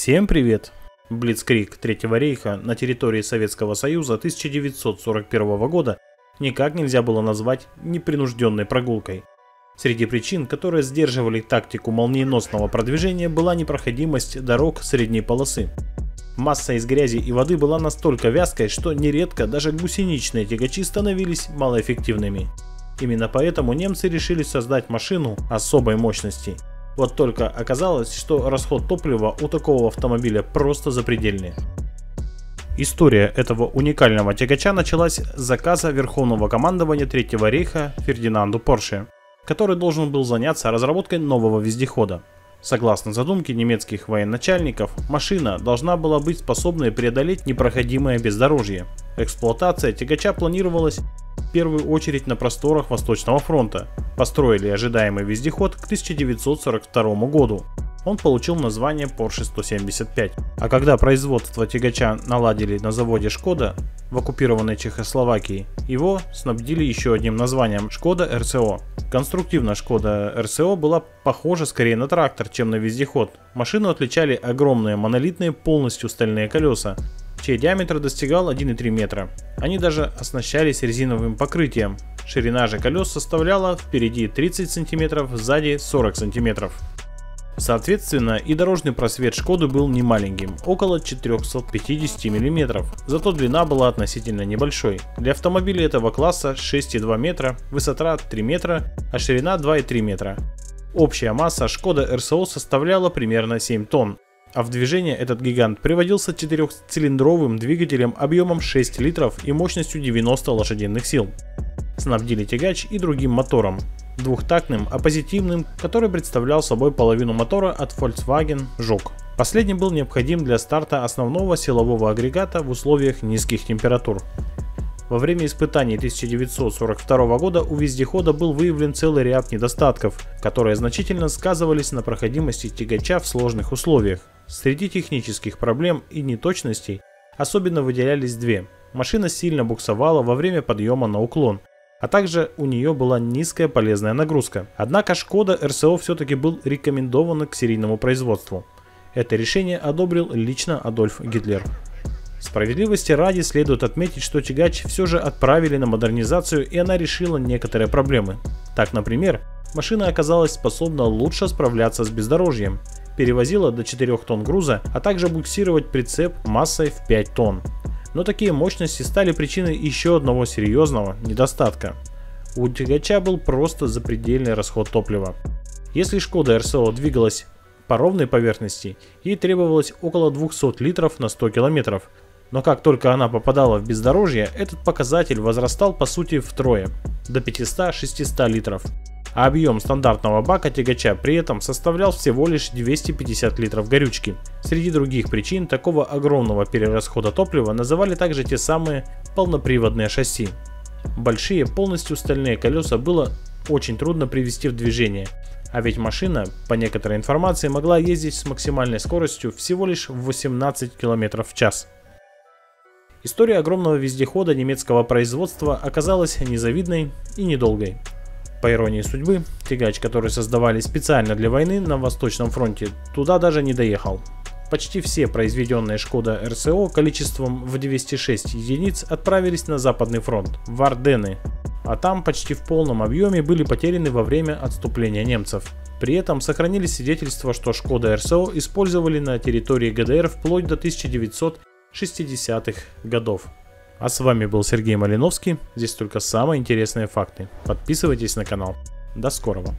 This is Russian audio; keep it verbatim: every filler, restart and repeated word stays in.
Всем привет! Блицкриг Третьего рейха на территории Советского Союза тысяча девятьсот сорок первого года никак нельзя было назвать непринужденной прогулкой. Среди причин, которые сдерживали тактику молниеносного продвижения, была непроходимость дорог средней полосы. Масса из грязи и воды была настолько вязкой, что нередко даже гусеничные тягачи становились малоэффективными. Именно поэтому немцы решили создать машину особой мощности. Вот только оказалось, что расход топлива у такого автомобиля просто запредельный. История этого уникального тягача началась с заказа Верховного командования Третьего рейха Фердинанду Порше, который должен был заняться разработкой нового вездехода. Согласно задумке немецких военачальников, машина должна была быть способной преодолеть непроходимое бездорожье. Эксплуатация тягача планировалась в первую очередь на просторах Восточного фронта. Построили ожидаемый вездеход к тысяча девятьсот сорок второму году. Он получил название Porsche сто семьдесят пять. А когда производство тягача наладили на заводе Шкода в оккупированной Чехословакии, его снабдили еще одним названием – Шкода эр эс о. Конструктивно Шкода эр эс о была похожа скорее на трактор, чем на вездеход. Машину отличали огромные монолитные полностью стальные колеса, чей диаметр достигал одна целая три метра. Они даже оснащались резиновым покрытием. Ширина же колес составляла впереди тридцать сантиметров, сзади сорок сантиметров. Соответственно, и дорожный просвет Шкоды был немаленьким, около четырёхсот пятидесяти миллиметров, зато длина была относительно небольшой. Для автомобиля этого класса шесть целых две десятых метра, высота три метра, а ширина два целых три метра. Общая масса Шкода эр эс о составляла примерно семь тонн, а в движение этот гигант приводился четырехцилиндровым двигателем объемом шесть литров и мощностью девяносто лошадиных сил. Снабдили тягач и другим мотором, двухтактным оппозитивным, который представлял собой половину мотора от Volkswagen «Жук». Последний был необходим для старта основного силового агрегата в условиях низких температур. Во время испытаний тысяча девятьсот сорок второго года у вездехода был выявлен целый ряд недостатков, которые значительно сказывались на проходимости тягача в сложных условиях. Среди технических проблем и неточностей особенно выделялись две. Машина сильно буксовала во время подъема на уклон, а также у нее была низкая полезная нагрузка. Однако Шкода эр эс о все-таки был рекомендован к серийному производству. Это решение одобрил лично Адольф Гитлер. Справедливости ради следует отметить, что тягач все же отправили на модернизацию, и она решила некоторые проблемы. Так, например, машина оказалась способна лучше справляться с бездорожьем, перевозила до четырёх тонн груза, а также буксировать прицеп массой в пять тонн. Но такие мощности стали причиной еще одного серьезного недостатка. У тягача был просто запредельный расход топлива. Если Шкода эр эс о двигалась по ровной поверхности, ей требовалось около двухсот литров на сто километров. Но как только она попадала в бездорожье, этот показатель возрастал по сути втрое, до пятисот-шестисот литров. А объем стандартного бака тягача при этом составлял всего лишь двести пятьдесят литров горючки. Среди других причин такого огромного перерасхода топлива называли также те самые полноприводные шасси. Большие полностью стальные колеса было очень трудно привести в движение, а ведь машина, по некоторой информации, могла ездить с максимальной скоростью всего лишь в восемнадцать километров в час. История огромного вездехода немецкого производства оказалась незавидной и недолгой. По иронии судьбы, тягач, который создавали специально для войны на Восточном фронте, туда даже не доехал. Почти все произведенные Шкода эр эс о количеством в двести шесть единиц отправились на Западный фронт, в Арденны, а там почти в полном объеме были потеряны во время отступления немцев. При этом сохранились свидетельства, что Шкода эр эс о использовали на территории гэ дэ эр вплоть до тысяча девятьсот шестидесятых годов. А с вами был Сергей Малиновский. Здесь только самые интересные факты. Подписывайтесь на канал. До скорого!